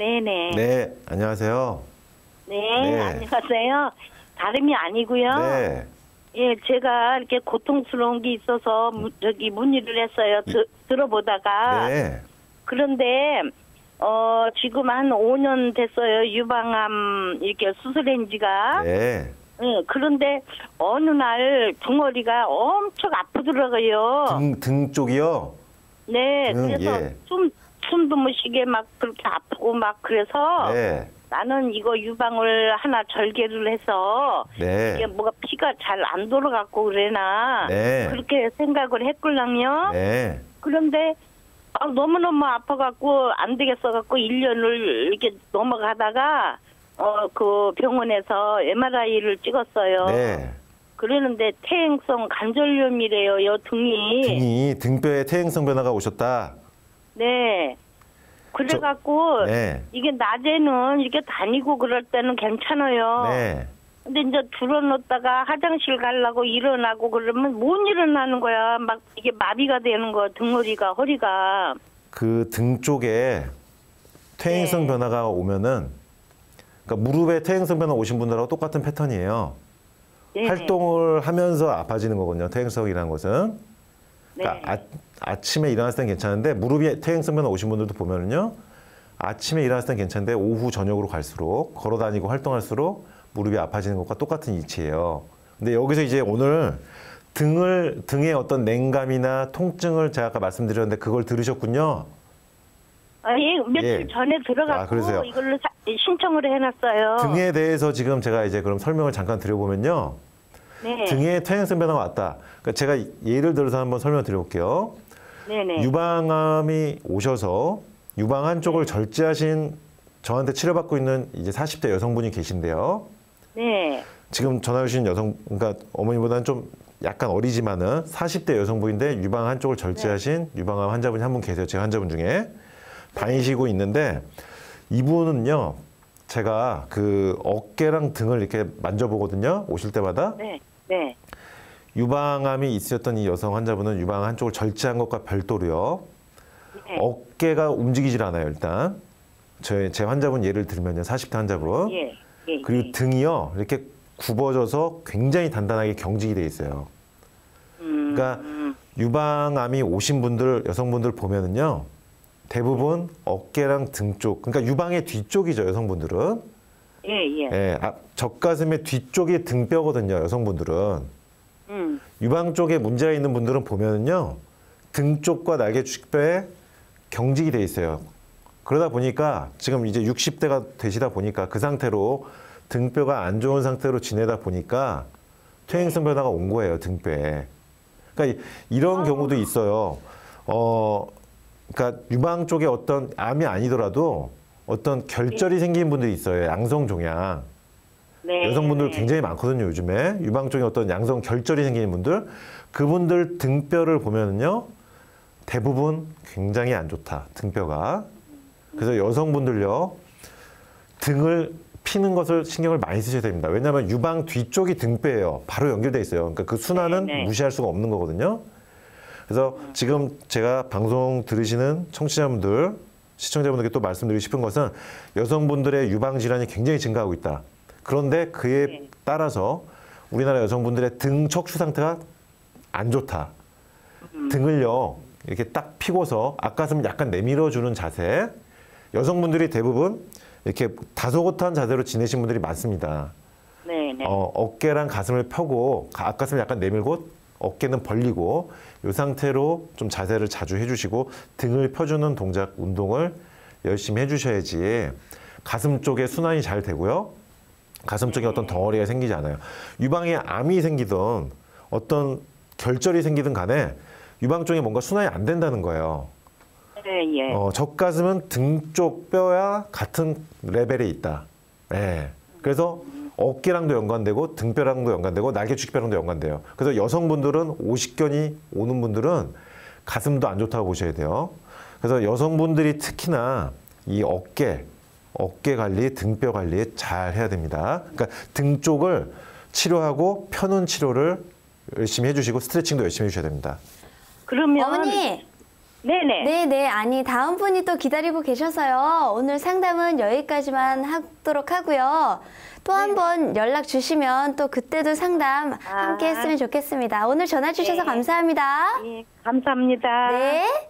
네네. 네, 안녕하세요. 네, 네. 안녕하세요. 다름이 아니고요. 네. 예, 제가 이렇게 고통스러운 게 있어서 저기 문의를 했어요. 들어보다가. 네. 그런데 지금 한 5년 됐어요. 유방암 이렇게 수술한 지가. 네. 예, 그런데 어느 날 등허리가 엄청 아프더라고요. 등 쪽이요? 네. 그래서 예. 숨도 못 쉬게 막 그렇게 아프고 막 그래서. 네. 나는 이거 유방을 하나 절개를 해서 네. 이게 뭐가 피가 잘 안 돌아가고 그래나 네. 그렇게 생각을 했걸랑요. 네. 그런데 너무너무 아파갖고 안 되겠어갖고 1년을 이렇게 넘어가다가 그 병원에서 MRI를 찍었어요. 네. 그러는데 퇴행성 관절염이래요. 요 등이 등뼈에 퇴행성 변화가 오셨다. 네. 그래갖고 네. 이게 낮에는 이렇게 다니고 그럴 때는 괜찮아요. 네. 근데 이제 들어놓다가 화장실 가려고 일어나고 그러면 못 일어나는 거야. 막 이게 마비가 되는 거야. 등허리가, 허리가. 그 등 쪽에 퇴행성 네. 변화가 오면은 그러니까 무릎에 퇴행성 변화 오신 분들하고 똑같은 패턴이에요. 네. 활동을 하면서 아파지는 거거든요. 퇴행성이라는 것은. 그러니까 네. 아침에 일어났을 땐 괜찮은데 무릎이 퇴행성 변화 오신 분들도 보면은요. 아침에 일어났을 땐 괜찮은데 오후 저녁으로 갈수록 걸어다니고 활동할수록 무릎이 아파지는 것과 똑같은 이치예요. 근데 여기서 이제 오늘 등의 어떤 냉감이나 통증을 제가 아까 말씀드렸는데 그걸 들으셨군요. 아, 예, 며칠 전에 들어갔고 이걸로 신청을 해놨어요. 등에 대해서 지금 제가 이제 그럼 설명을 잠깐 드려보면요. 네. 등에 퇴행성 변화가 왔다. 그러니까 제가 예를 들어서 한번 설명을 드려볼게요. 네네. 유방암이 오셔서 유방 한쪽을 네. 절제하신 저한테 치료받고 있는 이제 40대 여성분이 계신데요. 네. 지금 전화 주신 여성, 그러니까 어머니보다는 좀 약간 어리지만은 40대 여성분인데 유방 한쪽을 절제하신 네. 유방암 환자분이 한 분 계세요. 제 환자분 중에. 다니시고 있는데 이분은요. 제가 그 어깨랑 등을 이렇게 만져보거든요. 오실 때마다. 네. 네. 유방암이 있으셨던 이 여성 환자분은 유방 한쪽을 절제한 것과 별도로요. 네. 어깨가 움직이질 않아요. 일단 제 환자분 예를 들면요. 40대 환자분. 예. 예. 그리고 등이요. 이렇게 굽어져서 굉장히 단단하게 경직이 돼 있어요. 그러니까 유방암이 오신 분들, 여성분들 보면은요. 대부분 어깨랑 등 쪽, 그러니까 유방의 뒤쪽이죠, 여성분들은. 예, 예. 예, 젖가슴의 뒤쪽이 등뼈거든요, 여성분들은. 유방 쪽에 문제가 있는 분들은 보면은요, 등 쪽과 날개 축뼈에 경직이 돼 있어요. 그러다 보니까 지금 이제 60대가 되시다 보니까 그 상태로 등뼈가 안 좋은 상태로 지내다 보니까 퇴행성 변화가 온 거예요, 등뼈에. 그러니까 이런 경우도 있어요. 그러니까 유방 쪽에 어떤 암이 아니더라도 어떤 결절이 네. 생긴 분들이 있어요. 양성 종양. 네. 여성분들 굉장히 많거든요. 요즘에. 유방 쪽에 어떤 양성 결절이 생기는 분들. 그분들 등뼈를 보면은요. 대부분 굉장히 안 좋다. 등뼈가. 그래서 여성분들요. 등을 피는 것을 신경을 많이 쓰셔야 됩니다. 왜냐하면 유방 뒤쪽이 등뼈예요. 바로 연결돼 있어요. 그러니까 그 순환은 네. 무시할 수가 없는 거거든요. 그래서 지금 제가 방송 들으시는 청취자분들, 시청자분들께 또 말씀드리고 싶은 것은 여성분들의 유방질환이 굉장히 증가하고 있다. 그런데 그에 네. 따라서 우리나라 여성분들의 등 척추 상태가 안 좋다. 등을요, 이렇게 딱 피고서 앞가슴을 약간 내밀어주는 자세. 여성분들이 대부분 이렇게 다소곳한 자세로 지내신 분들이 많습니다. 네, 네. 어깨랑 가슴을 펴고 앞가슴을 약간 내밀고 어깨는 벌리고 이 상태로 좀 자세를 자주 해주시고 등을 펴주는 동작, 운동을 열심히 해주셔야지 가슴 쪽에 순환이 잘 되고요. 가슴 쪽에 어떤 덩어리가 생기지 않아요. 유방에 암이 생기든 어떤 결절이 생기든 간에 유방 쪽에 뭔가 순환이 안 된다는 거예요. 네, 예. 젖가슴은 등 쪽 뼈와 같은 레벨에 있다. 예. 그래서 어깨랑도 연관되고 등뼈랑도 연관되고 날개축뼈랑도 연관돼요. 그래서 여성분들은 오십견이 오는 분들은 가슴도 안 좋다고 보셔야 돼요. 그래서 여성분들이 특히나 이 어깨 관리, 등뼈 관리 잘 해야 됩니다. 그러니까 등 쪽을 치료하고 펴는 치료를 열심히 해주시고 스트레칭도 열심히 해주셔야 됩니다. 그러면 어머니 네네. 네네. 아니, 다음 분이 또 기다리고 계셔서요. 오늘 상담은 여기까지만 하도록 하고요. 또 한 번 연락 주시면 또 그때도 상담 함께 했으면 좋겠습니다. 오늘 전화 주셔서 감사합니다. 네, 감사합니다. 네.